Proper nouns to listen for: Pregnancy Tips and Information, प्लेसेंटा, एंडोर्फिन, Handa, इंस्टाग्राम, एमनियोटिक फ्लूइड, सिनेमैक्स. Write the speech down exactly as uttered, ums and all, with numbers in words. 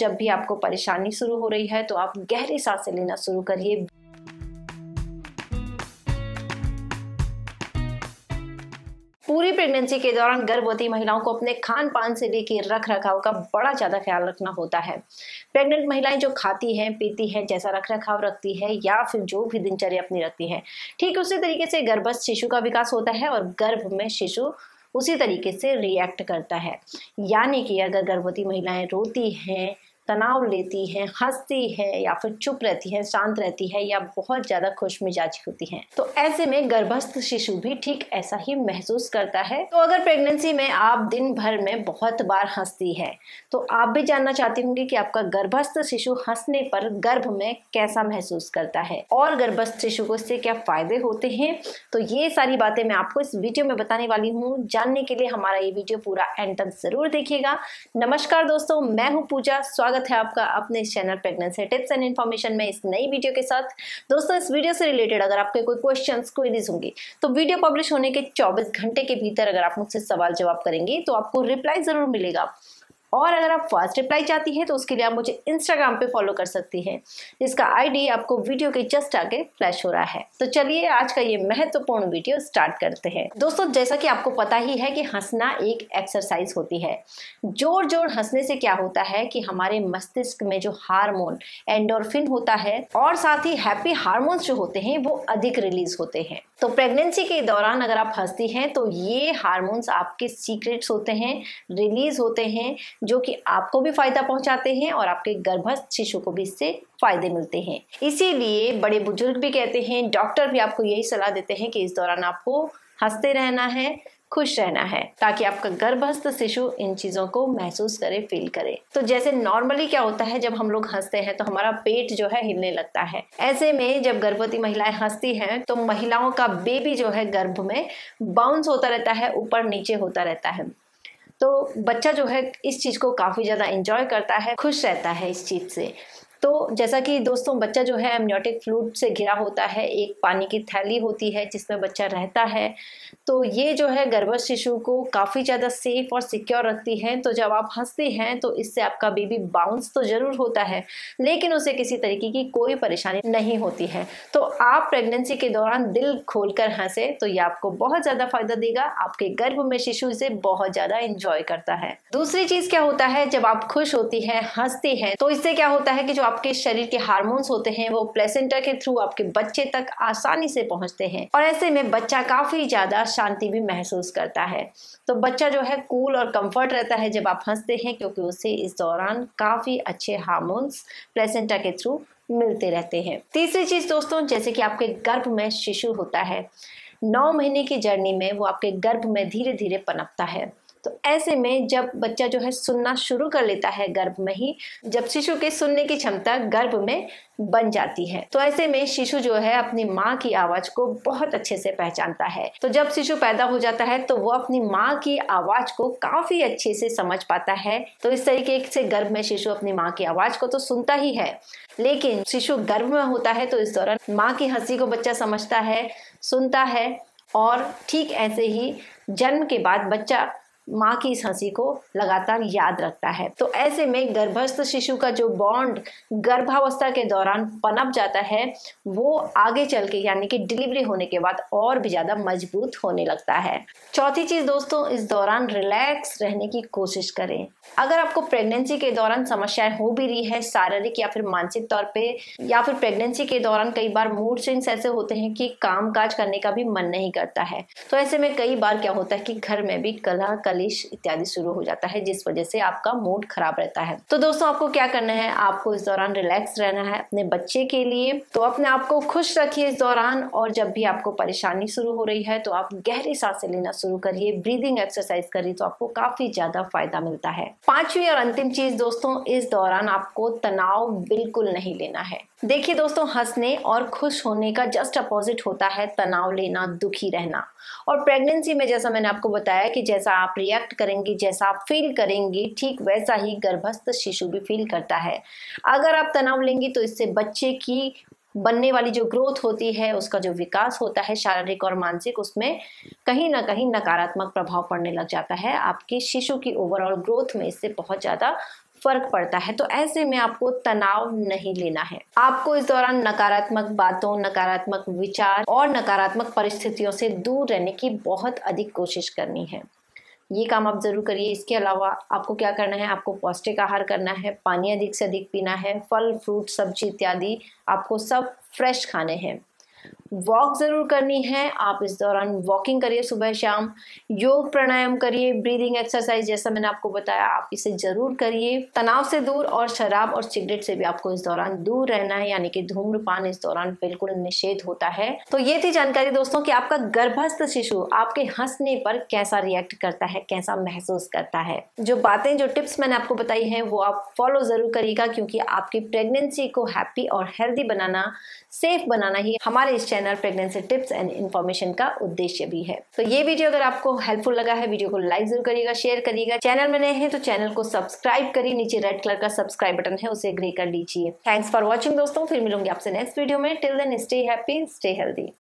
जब भी आपको परेशानी शुरू हो रही है तो आप गहरी सांसें लेना शुरू करिए। पूरी प्रेगनेंसी के दौरान गर्भवती महिलाओं को अपने खान पान से लेकर रख रखाव का बड़ा ज़्यादा ख्याल रखना होता है। प्रेग्नेंट महिलाएं जो खाती हैं, पीती हैं, जैसा रख रखाव रखती है या फिर जो भी दिनचर्या अपनी रखती है, ठीक उसी तरीके से गर्भस्थ शिशु का विकास होता है और गर्भ में शिशु उसी तरीके से रिएक्ट करता है। यानी कि अगर गर्भवती महिलाएं रोती हैं, तनाव लेती हैं, हंसती हैं या फिर चुप रहती हैं, शांत रहती है या बहुत ज़्यादा खुश मिजाज होती हैं, तो ऐसे में गर्भस्थ शिशु भी ठीक ऐसा ही महसूस करता है। तो अगर प्रेगनेंसी में आप दिन भर में बहुत बार हंसती है तो आप भी जानना चाहती होंगी कि आपका गर्भस्थ शिशु हंसने पर गर्भ में कैसा महसूस करता है और गर्भस्थ शिशु को इससे क्या फायदे होते हैं। तो ये सारी बातें मैं आपको इस वीडियो में बताने वाली हूँ। जानने के लिए हमारा ये वीडियो पूरा एंड तक जरूर देखिएगा। नमस्कार दोस्तों, मैं हूँ पूजा, स्वागत है आपका अपने channel pregnancy tips and information में इस नई वीडियो के साथ। दोस्तों, इस वीडियो से रिलेटेड अगर आपके कोई क्वेश्चंस, क्वेरीज होंगे तो वीडियो पब्लिश होने के चौबीस घंटे के भीतर अगर आप मुझसे सवाल जवाब करेंगे तो आपको रिप्लाई जरूर मिलेगा। और अगर आप फास्ट रिप्लाई चाहती है तो उसके लिए आप मुझे इंस्टाग्राम पे फॉलो कर सकती हैं, जिसका आईडी आपको वीडियो के जस्ट आगे फ्लैश हो रहा है। तो चलिए आज का ये महत्वपूर्ण वीडियो स्टार्ट करते हैं। दोस्तों, जैसा कि आपको पता ही है कि हंसना एक एक्सरसाइज होती है। जोर जोर हंसने से क्या होता है कि हमारे मस्तिष्क में जो हार्मोन एंडोर्फिन होता है और साथ ही हैप्पी हार्मोन्स जो होते हैं वो अधिक रिलीज होते हैं। तो प्रेगनेंसी के दौरान अगर आप हंसती हैं तो ये हार्मोन्स आपके सीक्रेट्स होते हैं, रिलीज होते हैं, जो कि आपको भी फायदा पहुंचाते हैं और आपके गर्भस्थ शिशु को भी इससे फायदे मिलते हैं। इसीलिए बड़े बुजुर्ग भी कहते हैं, डॉक्टर भी आपको यही सलाह देते हैं कि इस दौरान आपको हंसते रहना है, खुश रहना है, ताकि आपका गर्भस्थ शिशु इन चीज़ों को महसूस करे, फील करे। तो जैसे नॉर्मली क्या होता है, जब हम लोग हंसते हैं तो हमारा पेट जो है हिलने लगता है। ऐसे में जब गर्भवती महिलाएं हंसती हैं तो महिलाओं का बेबी जो है गर्भ में बाउंस होता रहता है, ऊपर नीचे होता रहता है। तो बच्चा जो है इस चीज़ को काफ़ी ज़्यादा एंजॉय करता है, खुश रहता है इस चीज़ से। तो जैसा कि दोस्तों, बच्चा जो है एमनियोटिक फ्लूइड से घिरा होता है, एक पानी की थैली होती है जिसमें बच्चा रहता है। तो ये जो है गर्भस्थ शिशु को काफ़ी ज़्यादा सेफ और सिक्योर रखती है। तो जब आप हंसते हैं तो इससे आपका बेबी बाउंस तो ज़रूर होता है, लेकिन उसे किसी तरीके की कोई परेशानी नहीं होती है। तो आप प्रेगनेंसी के दौरान दिल खोल कर हंसे तो ये आपको बहुत ज़्यादा फायदा देगा। आपके गर्भ में शिशु इसे बहुत ज़्यादा इंजॉय करता है। दूसरी चीज़ क्या होता है, जब आप खुश होती हैं, हंसती हैं, तो इससे क्या होता है कि जो आपके शरीर के हार्मोन्स होते हैं वो प्लेसेंटा के थ्रू आपके बच्चे तक आसानी से पहुंचते हैं और ऐसे में बच्चा काफी ज्यादा शांति भी महसूस करता है। तो बच्चा जो है कूल और कंफर्ट रहता है जब आप हंसते हैं, क्योंकि उसे इस दौरान काफी अच्छे हार्मोन्स प्लेसेंटा के थ्रू मिलते रहते हैं। तीसरी चीज दोस्तों, जैसे कि आपके गर्भ में शिशु होता है, नौ महीने की जर्नी में वो आपके गर्भ में धीरे धीरे पनपता है। तो ऐसे में जब बच्चा जो है सुनना शुरू कर लेता है गर्भ में ही, जब शिशु के सुनने की क्षमता गर्भ में बन जाती है, तो ऐसे में शिशु जो है अपनी माँ की आवाज़ को बहुत अच्छे से पहचानता है। तो जब शिशु पैदा हो जाता है तो वो अपनी माँ की आवाज़ को काफ़ी अच्छे से समझ पाता है। तो इस तरीके से गर्भ में शिशु अपनी माँ की आवाज़ को तो सुनता ही है, लेकिन शिशु गर्भ में होता है तो इस दौरान माँ की हंसी को बच्चा समझता है, सुनता है। और ठीक ऐसे ही जन्म के बाद बच्चा माँ की इस हंसी को लगातार याद रखता है। तो ऐसे में गर्भस्थ शिशु का जो बॉन्ड गर्भावस्था के दौरान पनप जाता है वो आगे चल के यानी कि डिलीवरी होने के बाद और भी ज़्यादा मजबूत होने लगता है। चौथी चीज़ दोस्तों, इस दौरान रिलैक्स रहने की कोशिश करें। अगर आपको प्रेगनेंसी के दौरान समस्याएं हो भी रही है, शारीरिक या फिर मानसिक तौर पर, या फिर प्रेगनेंसी के दौरान कई बार मूड स्विंग्स ऐसे होते हैं कि काम काज करने का भी मन नहीं करता है, तो ऐसे में कई बार क्या होता है कि घर में भी कलह इत्यादि शुरू हो जाता है, जिस वजह से आपका मूड खराब रहता है। तो दोस्तों, आपको क्या करना है, आपको इस दौरान रिलैक्स रहना है अपने बच्चे के लिए। तो अपने आप को खुश रखिए इस दौरान, और जब भी आपको परेशानी शुरू हो रही है तो आप गहरी सांसें लेना शुरू करिए, ब्रीदिंग एक्सरसाइज करिए, तो आपको काफी ज्यादा फायदा मिलता है। पांचवी और अंतिम चीज दोस्तों, इस दौरान आपको तनाव बिल्कुल नहीं लेना है। देखिए दोस्तों, हंसने और खुश होने का जस्ट अपोजिट होता है तनाव लेना, दुखी रहना। और प्रेगनेंसी में जैसा मैंने आपको बताया कि जैसा आप रिएक्ट करेंगी, जैसा आप फील करेंगी, ठीक वैसा ही गर्भस्थ शिशु भी फील करता है। अगर आप तनाव लेंगी तो इससे बच्चे की बनने वाली जो ग्रोथ होती है, उसका जो विकास होता है शारीरिक और मानसिक, उसमें कहीं ना कहीं नकारात्मक प्रभाव पड़ने लग जाता है। आपके शिशु की ओवरऑल ग्रोथ में इससे बहुत ज़्यादा फर्क पड़ता है। तो ऐसे में आपको तनाव नहीं लेना है। आपको इस दौरान नकारात्मक बातों, नकारात्मक विचार और नकारात्मक परिस्थितियों से दूर रहने की बहुत अधिक कोशिश करनी है। ये काम आप जरूर करिए। इसके अलावा आपको क्या करना है, आपको पौष्टिक आहार करना है, पानी अधिक से अधिक पीना है, फल, फ्रूट, सब्जी इत्यादि आपको सब फ्रेश खाने हैं। वॉक जरूर करनी है। आप इस दौरान वॉकिंग करिए सुबह शाम। योग प्राणायाम करिए, ब्रीदिंग एक्सरसाइज जैसा मैंने आपको बताया आप इसे जरूर करिए। तनाव से दूर और शराब और सिगरेट से भी आपको इस दौरान दूर रहना है, यानी कि धूम्रपान इस दौरान बिल्कुल निषेध होता है। तो ये थी जानकारी दोस्तों कि आपका गर्भस्थ शिशु आपके हंसने पर कैसा रिएक्ट करता है, कैसा महसूस करता है। जो बातें, जो टिप्स मैंने आपको बताई है वो आप फॉलो जरूर करिएगा, क्योंकि आपकी प्रेगनेंसी को हैप्पी और हेल्दी बनाना, सेफ बनाना ही हमारे इस channel pregnancy tips and information का उद्देश्य भी है। तो ये वीडियो अगर आपको हेल्पफुल लगा है, वीडियो को लाइक जरूर करिएगा, शेयर करिएगा। चैनल में नए हैं तो चैनल को सब्सक्राइब करिए। नीचे रेड कलर का सब्सक्राइब बटन है, उसे ग्रे कर लीजिए। थैंक्स फॉर वॉचिंग दोस्तों, फिर मिलूंगी आपसे नेक्स्ट वीडियो में। Till then stay happy, stay healthy.